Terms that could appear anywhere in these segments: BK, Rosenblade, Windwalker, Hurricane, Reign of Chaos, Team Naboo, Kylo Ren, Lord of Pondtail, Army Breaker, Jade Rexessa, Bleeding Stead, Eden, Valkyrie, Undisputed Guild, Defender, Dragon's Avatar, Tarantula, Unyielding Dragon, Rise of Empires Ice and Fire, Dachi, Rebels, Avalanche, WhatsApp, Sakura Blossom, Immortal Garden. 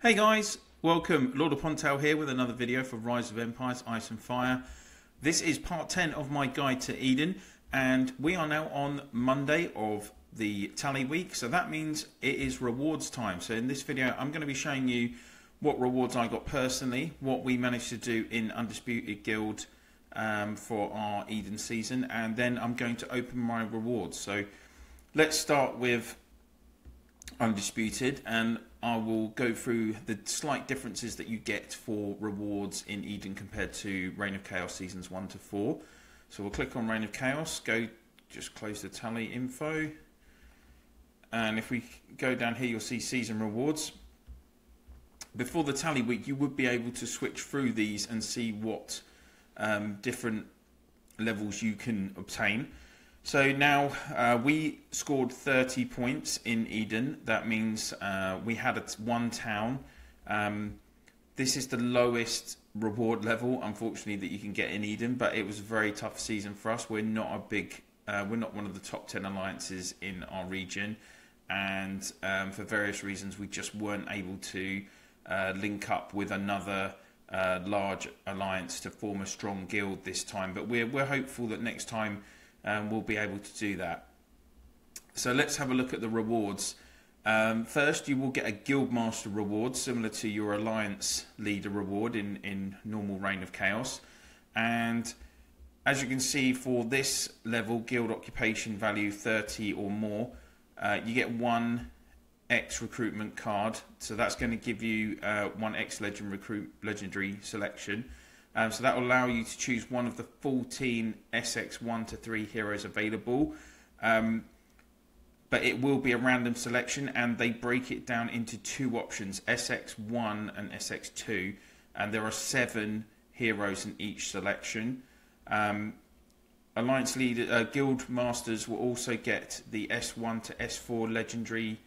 Hey guys, welcome. Lord of Pondtail here with another video for Rise of Empires Ice and Fire. This is part 10 of my guide to Eden, and we are now on Monday of the tally week, so that means it is rewards time. So in this video I'm going to be showing you what rewards I got personally, what we managed to do in Undisputed Guild for our Eden season, and then I'm going to open my rewards. So let's start with Undisputed, and I will go through the slight differences that you get for rewards in Eden compared to Reign of Chaos seasons 1 to 4. So we'll click on Reign of Chaos, go just close the tally info, and if we go down here you'll see season rewards. Before the tally week you would be able to switch through these and see what different levels you can obtain. So now we scored 30 points in Eden. That means we had one town. This is the lowest reward level, unfortunately, that you can get in Eden. But it was a very tough season for us. We're not a big, we're not one of the top 10 alliances in our region, and for various reasons, we just weren't able to link up with another large alliance to form a strong guild this time. But we're hopeful that next time. We'll be able to do that. So let's have a look at the rewards. First, you will get a Guildmaster reward, similar to your Alliance Leader reward in normal Reign of Chaos. And as you can see, for this level, Guild Occupation value 30 or more, you get 1 X recruitment card. So that's going to give you 1 X legendary selection. So that will allow you to choose one of the 14 SX 1 to 3 heroes available. But it will be a random selection, and they break it down into two options, SX 1 and SX 2. And there are 7 heroes in each selection. Alliance leader, Guild Masters will also get the S1 to S4 legendary,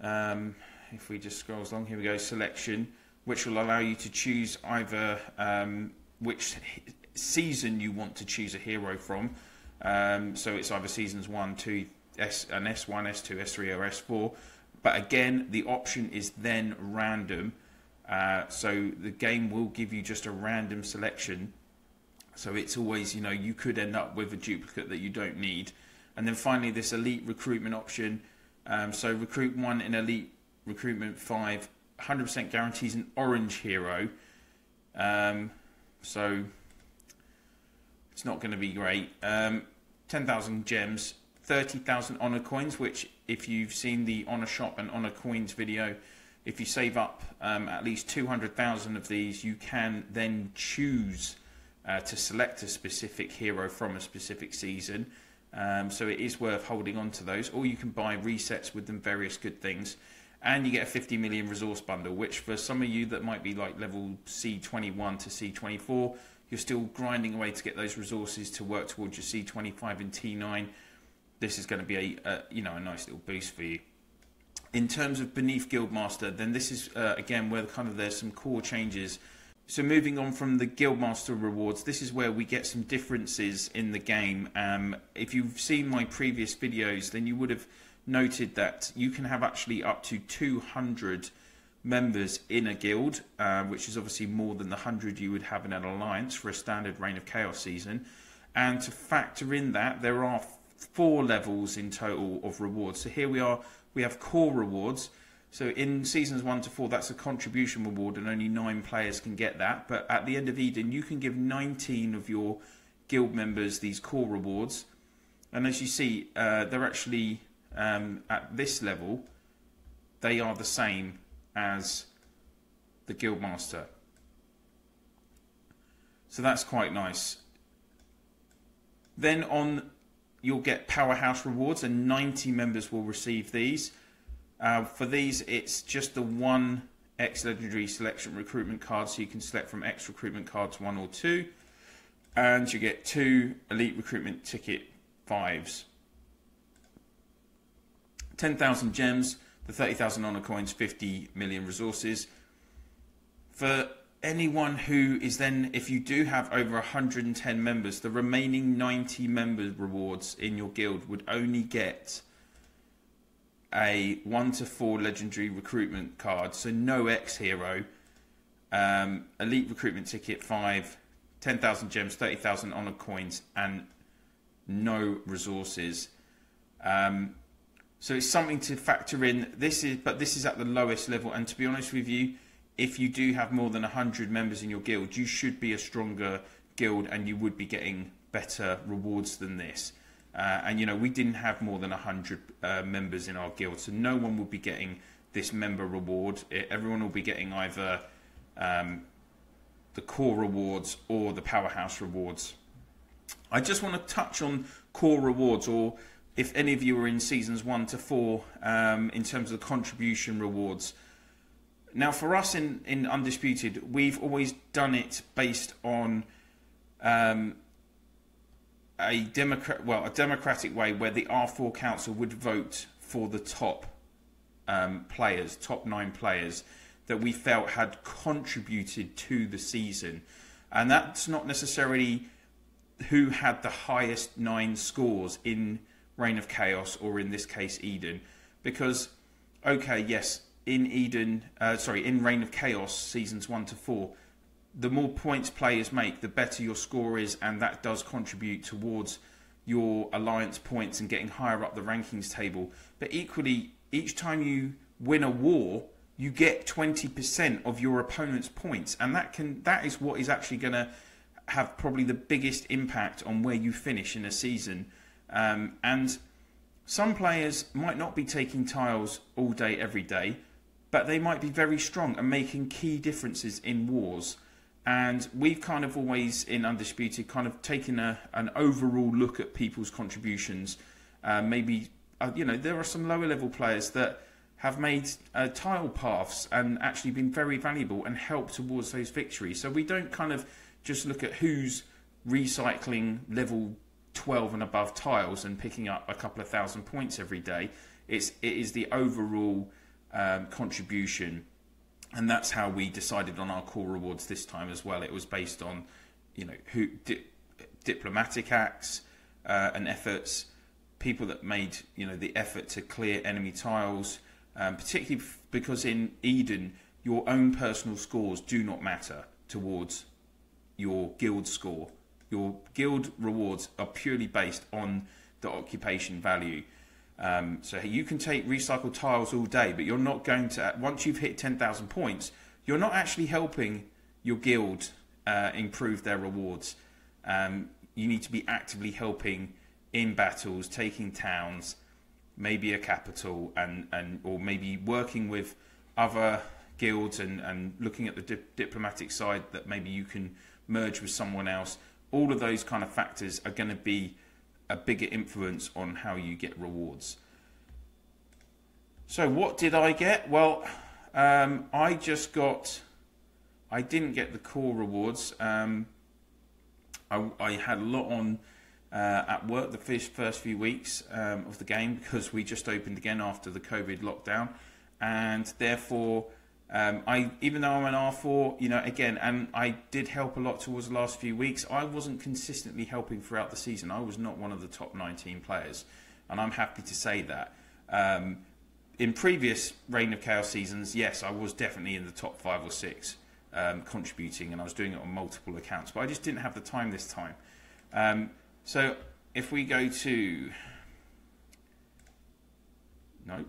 if we just scroll along, here we go, selection, which will allow you to choose either which season you want to choose a hero from. So it's either seasons 1, 2, and S1, S2, S3 or S4. But again, the option is then random. So the game will give you just a random selection. So it's always, you know, you could end up with a duplicate that you don't need. And then finally, this elite recruitment option. So recruit 1 in elite, recruitment 5. 100% guarantees an orange hero, so it's not going to be great. 10,000 gems, 30,000 honor coins, which if you've seen the honor shop and honor coins video, if you save up at least 200,000 of these, you can then choose to select a specific hero from a specific season. So it is worth holding on to those, or you can buy resets with them, various good things. And you get a 50 million resource bundle, which for some of you that might be like level C21 to C24, you're still grinding away to get those resources to work towards your C25 and T9. This is going to be a you know, a nice little boost for you. In terms of beneath Guildmaster, then this is again where kind of there's some core changes. So moving on from the Guildmaster rewards, this is where we get some differences in the game. If you've seen my previous videos, then you would have noted that you can have actually up to 200 members in a guild, which is obviously more than the 100 you would have in an alliance for a standard Reign of Chaos season. And to factor in that, there are 4 levels in total of rewards. So here we are, we have core rewards. So in seasons 1 to 4, that's a contribution reward, and only 9 players can get that. But at the end of Eden, you can give 19 of your guild members these core rewards. And as you see, they're actually at this level, they are the same as the Guildmaster. So that's quite nice. Then on, you'll get powerhouse rewards, and 90 members will receive these. For these, it's just the 1 X legendary selection recruitment card, so you can select from X recruitment cards 1 or 2, and you get 2 elite recruitment ticket 5s. 10,000 gems, the 30,000 honor coins, 50 million resources. For anyone who is then, if you do have over 110 members, the remaining 90 member rewards in your guild would only get a 1-4 legendary recruitment card, so no ex-hero. Elite recruitment ticket 5, 10,000 gems, 30,000 honor coins, and no resources. So it's something to factor in. This is at the lowest level, and to be honest with you, if you do have more than 100 members in your guild, you should be a stronger guild and you would be getting better rewards than this. And you know, we didn't have more than 100 members in our guild, so no one will be getting this member reward. Everyone will be getting either the core rewards or the powerhouse rewards. I just want to touch on core rewards, or if any of you are in seasons 1 to 4, in terms of the contribution rewards. Now for us in Undisputed, we've always done it based on a democratic way, where the R4 Council would vote for the top players, top 9 players that we felt had contributed to the season. And that's not necessarily who had the highest 9 scores in Reign of Chaos, or in this case Eden, because okay, yes, in Eden, in Reign of Chaos seasons 1 to 4, the more points players make, the better your score is, and that does contribute towards your alliance points and getting higher up the rankings table. But equally, each time you win a war, you get 20% of your opponent's points, and that is what is actually going to have probably the biggest impact on where you finish in a season. And some players might not be taking tiles all day every day, but they might be very strong and making key differences in wars. And we've kind of always, in Undisputed, kind of taken an overall look at people's contributions. Maybe there are some lower level players that have made tile paths and actually been very valuable and helped towards those victories. So we don't kind of just look at who's recycling level 12 and above tiles and picking up a couple of thousand points every day. It is the overall contribution, and that's how we decided on our core rewards this time as well. It was based on, you know, who diplomatic acts and efforts, people that made, you know, the effort to clear enemy tiles, particularly because in Eden your own personal scores do not matter towards your guild score. Your guild rewards are purely based on the occupation value. So you can take recycled tiles all day, but you're not going to, once you've hit 10,000 points, you're not actually helping your guild improve their rewards. You need to be actively helping in battles, taking towns, maybe a capital, or maybe working with other guilds and looking at the diplomatic side that maybe you can merge with someone else. All of those kind of factors are going to be a bigger influence on how you get rewards. So what did I get? Well, I didn't get the core rewards. I had a lot on at work the first few weeks of the game, because we just opened again after the COVID lockdown, and therefore even though I'm an R4, you know, again, and I did help a lot towards the last few weeks, I wasn't consistently helping throughout the season. I was not one of the top 19 players, and I'm happy to say that. In previous Reign of Chaos seasons, yes, I was definitely in the top 5 or 6 contributing, and I was doing it on multiple accounts, but I just didn't have the time this time. So if we go to... No.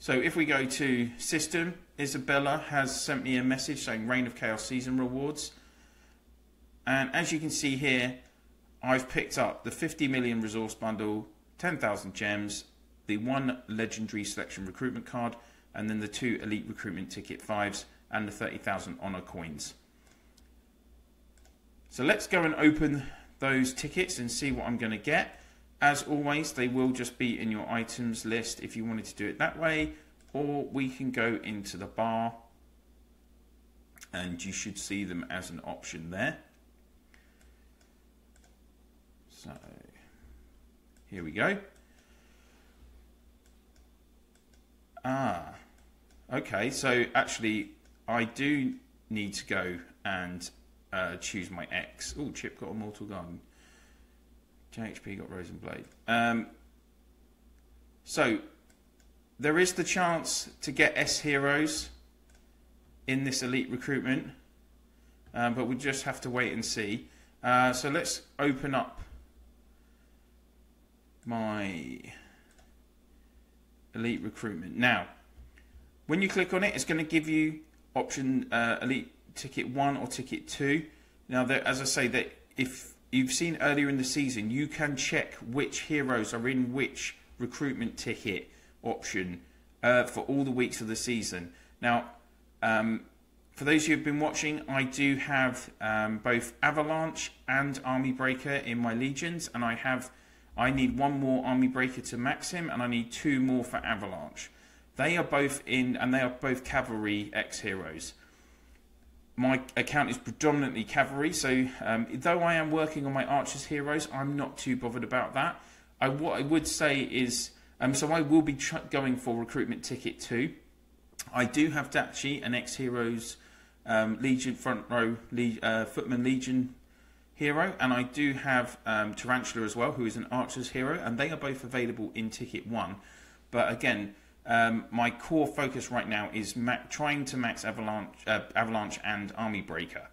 So if we go to system, Isabella has sent me a message saying Reign of Chaos season rewards. And as you can see here, I've picked up the 50 million resource bundle, 10,000 gems, the 1 legendary selection recruitment card, and then the 2 elite recruitment ticket 5s and the 30,000 honor coins. So let's go and open those tickets and see what I'm going to get. As always, they will just be in your items list if you wanted to do it that way, or we can go into the bar and you should see them as an option there. So here we go. Okay, so actually I do need to go and choose my X. Oh, Chip got Immortal Garden. JHP got Rosenblade. So there is the chance to get S heroes in this elite recruitment, but we just have to wait and see. So let's open up my elite recruitment. Now, when you click on it, it's going to give you option elite ticket 1 or ticket 2. Now, as I say, that if you've seen earlier in the season, you can check which heroes are in which recruitment ticket option for all the weeks of the season. Now, for those who have been watching, I do have both Avalanche and Army Breaker in my Legions, and I need one more Army Breaker to max him, and I need 2 more for Avalanche. They are both in, and they are both Cavalry ex-heroes. My account is predominantly Cavalry, so though I am working on my Archers heroes, I'm not too bothered about that. What I would say is, so I will be going for recruitment ticket 2. I do have Dachi, an ex-heroes Legion front row Footman Legion hero, and I do have Tarantula as well, who is an Archers hero, and they are both available in ticket 1. But again, my core focus right now is trying to max Avalanche and Army Breaker.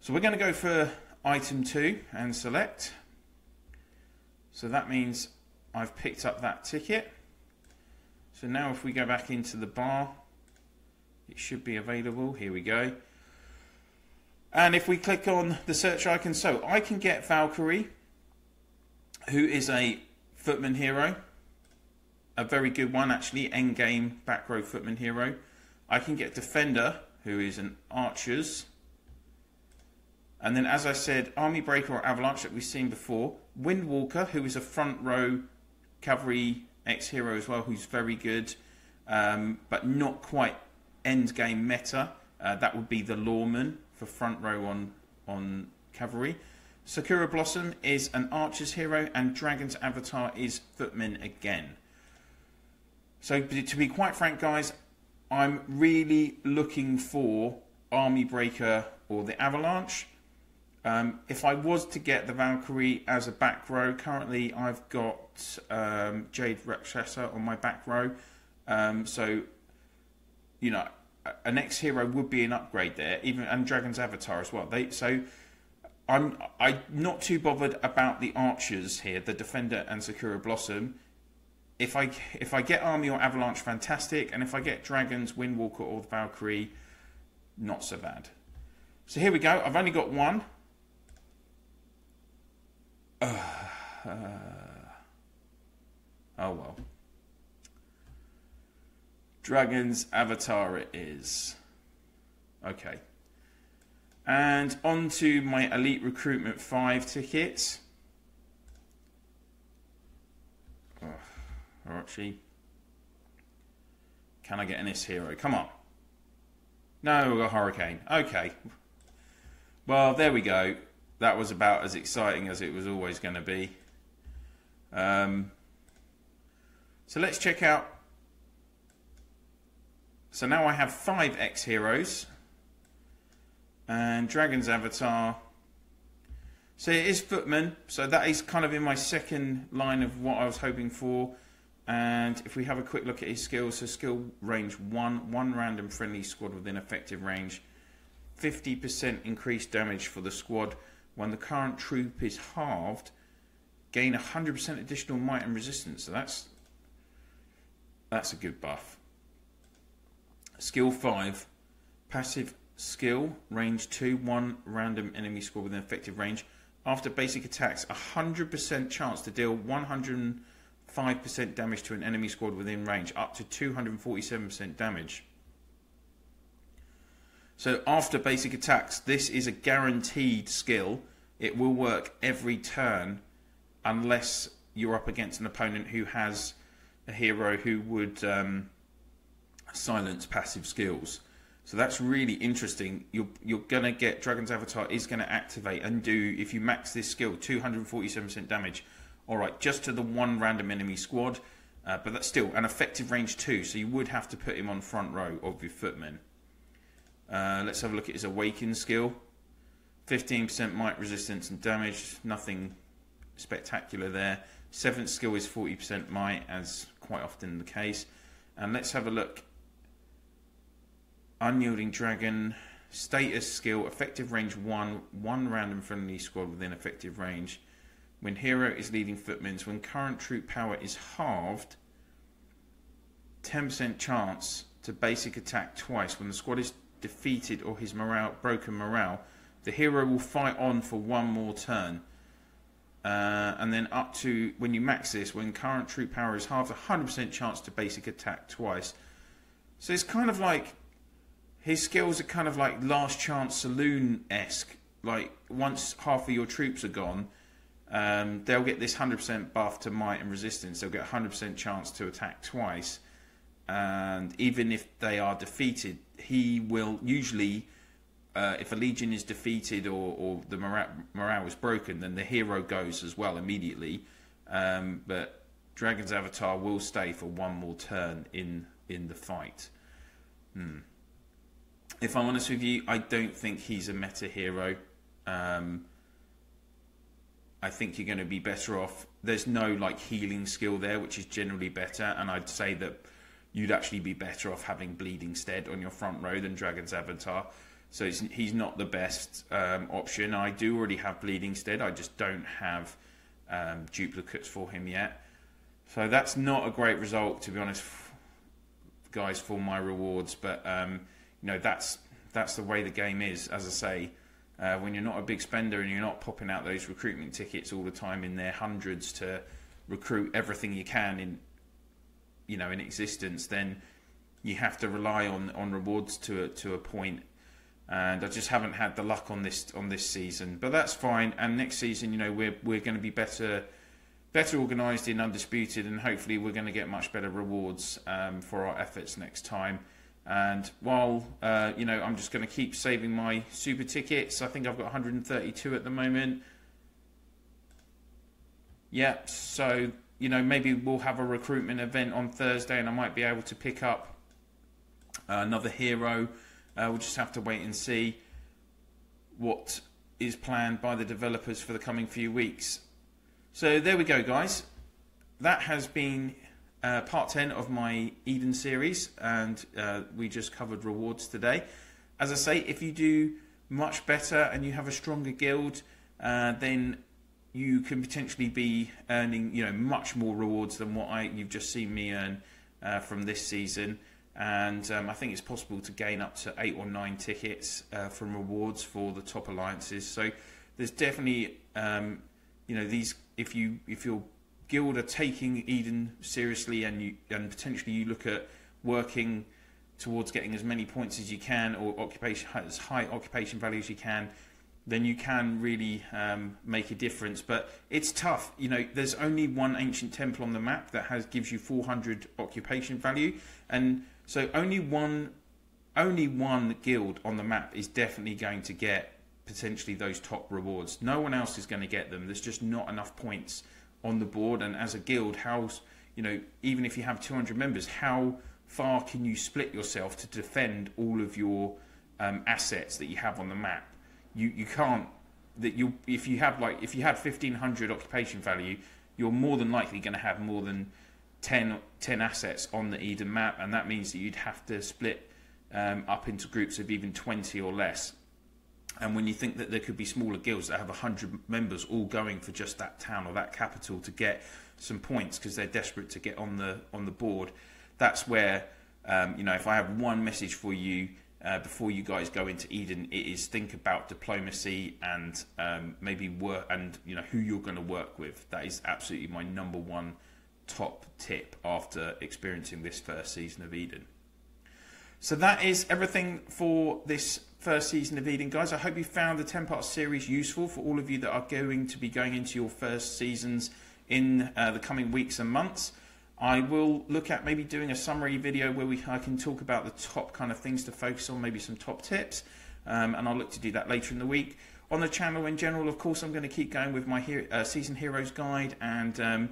So we're going to go for item 2 and select. So that means I've picked up that ticket. So now if we go back into the bar, it should be available. Here we go. And if we click on the search icon, so I can get Valkyrie, who is a footman hero. A very good one, actually, endgame back row footman hero. I can get Defender, who is an Archers. And then, as I said, Army Breaker or Avalanche that we've seen before. Windwalker, who is a front row Cavalry ex-hero as well, who's very good, but not quite endgame meta. That would be the Lawman for front row on Cavalry. Sakura Blossom is an Archers hero, and Dragon's Avatar is footman again. So to be quite frank, guys, I'm really looking for Army Breaker or the Avalanche. If I was to get the Valkyrie as a back row, currently I've got Jade Rexessa on my back row. So, you know, an ex-hero would be an upgrade there, even and Dragon's Avatar as well. So I'm not too bothered about the Archers here, the Defender and Sakura Blossom. If I get Army or Avalanche, fantastic, and if I get Dragons, Windwalker or the Valkyrie, not so bad. So here we go. I've only got one. Oh well. Dragon's Avatar it is. Okay. And on to my Elite Recruitment 5 tickets. Or actually, can I get an S hero? Come on. No, we've got Hurricane. Okay. Well, there we go. That was about as exciting as it was always going to be. So let's check out. So now I have 5 X heroes. And Dragon's Avatar. So it is Footman. So that is kind of in my second line of what I was hoping for. And if we have a quick look at his skills, so skill range 1, 1 random friendly squad within effective range, 50% increased damage for the squad. When the current troop is halved, gain 100% additional might and resistance. So that's a good buff. Skill 5, passive skill, range 2, 1 random enemy squad within effective range. After basic attacks, 100% chance to deal 105% damage to an enemy squad within range, up to 247% damage. So after basic attacks, this is a guaranteed skill. It will work every turn unless you're up against an opponent who has a hero who would silence passive skills. So that's really interesting. You're going to get Dragon's Avatar is going to activate and do, if you max this skill, 247% damage. All right, just to the 1 random enemy squad, but that's still an effective range 2, so you would have to put him on front row of your footmen. Let's have a look at his Awaken skill. 15% might resistance and damage, nothing spectacular there. 7th skill is 40% might, as quite often the case. And let's have a look. Unyielding Dragon, status skill, effective range 1, one random friendly squad within effective range. When hero is leading footmen, when current troop power is halved, 10% chance to basic attack twice. When the squad is defeated or his morale broken, the hero will fight on for one more turn. And then up to, when you max this, when current troop power is halved, 100% chance to basic attack twice. So it's kind of like, his skills are kind of like Last Chance Saloon-esque. Like, once half of your troops are gone, they'll get this 100% buff to might and resistance. They'll get 100% chance to attack twice. And even if they are defeated, he will usually... if a legion is defeated or the morale is broken, then the hero goes as well immediately. But Dragon's Avatar will stay for one more turn in the fight. If I'm honest with you, I don't think he's a meta hero. I think you're going to be better off. There's no like healing skill there, which is generally better, and I'd say that you'd actually be better off having Bleeding Stead on your front row than Dragon's Avatar. So he's not the best option. I do already have Bleeding Stead. I just don't have duplicates for him yet. So that's not a great result, to be honest, guys, for my rewards. But you know, that's the way the game is. As I say, when you're not a big spender and you're not popping out those recruitment tickets all the time in their hundreds to recruit everything you can in, you know, in existence, then you have to rely on rewards to a point. And I just haven't had the luck on this season, but that's fine. And next season, you know, we're going to be better organised in Undisputed, and hopefully we're going to get much better rewards for our efforts next time. And while you know, I'm just going to keep saving my super tickets. I think I've got 132 at the moment. Yeah, so you know, maybe we'll have a recruitment event on Thursday, and I might be able to pick up another hero. We'll just have to wait and see what is planned by the developers for the coming few weeks. So there we go, guys. That has been part 10 of my Eden series, and we just covered rewards today. As I say, if you do much better and you have a stronger guild, then you can potentially be earning, you know, much more rewards than what you've just seen me earn from this season. And I think it's possible to gain up to 8 or 9 tickets from rewards for the top alliances. So there's definitely, you know, these. If your guild are taking Eden seriously, and potentially you look at working towards getting as many points as you can, or as high occupation value as you can, then you can really make a difference. But it's tough. You know, there's only one ancient temple on the map that gives you 400 occupation value, and so only one guild on the map is definitely going to get potentially those top rewards. No one else is going to get them. There's just not enough points on the board. And as a guild, how, you know, even if you have 200 members, how far can you split yourself to defend all of your assets that you have on the map? You can't. If you had 1500 occupation value, you're more than likely going to have more than 10 assets on the Eden map, and that means that you'd have to split up into groups of even 20 or less. And when you think that there could be smaller guilds that have 100 members all going for just that town or that capital to get some points because they're desperate to get on the board, that's where you know, if I have one message for you before you guys go into Eden, it is think about diplomacy and maybe work, and you know who you're going to work with. That is absolutely my number one top tip after experiencing this first season of Eden. So that is everything for this first season of Eden, guys. I hope you found the 10-part series useful for all of you that are going to be going into your first seasons in the coming weeks and months. I will look at maybe doing a summary video where I can talk about the top kind of things to focus on, maybe some top tips, and I'll look to do that later in the week. On the channel in general, of course, I'm going to keep going with my Season Heroes Guide, and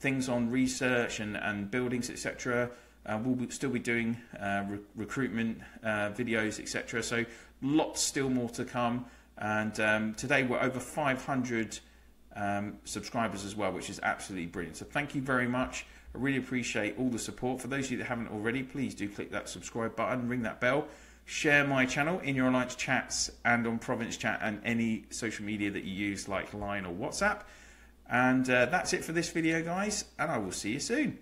things on research and buildings, etc. We'll still be doing recruitment videos, etc. So lots still more to come. And today we're over 500 subscribers as well, which is absolutely brilliant. So thank you very much. I really appreciate all the support. For those of you that haven't already, please do click that subscribe button, ring that bell, share my channel in your Alliance chats and on Province Chat and any social media that you use like Line or WhatsApp. And that's it for this video, guys, and I will see you soon.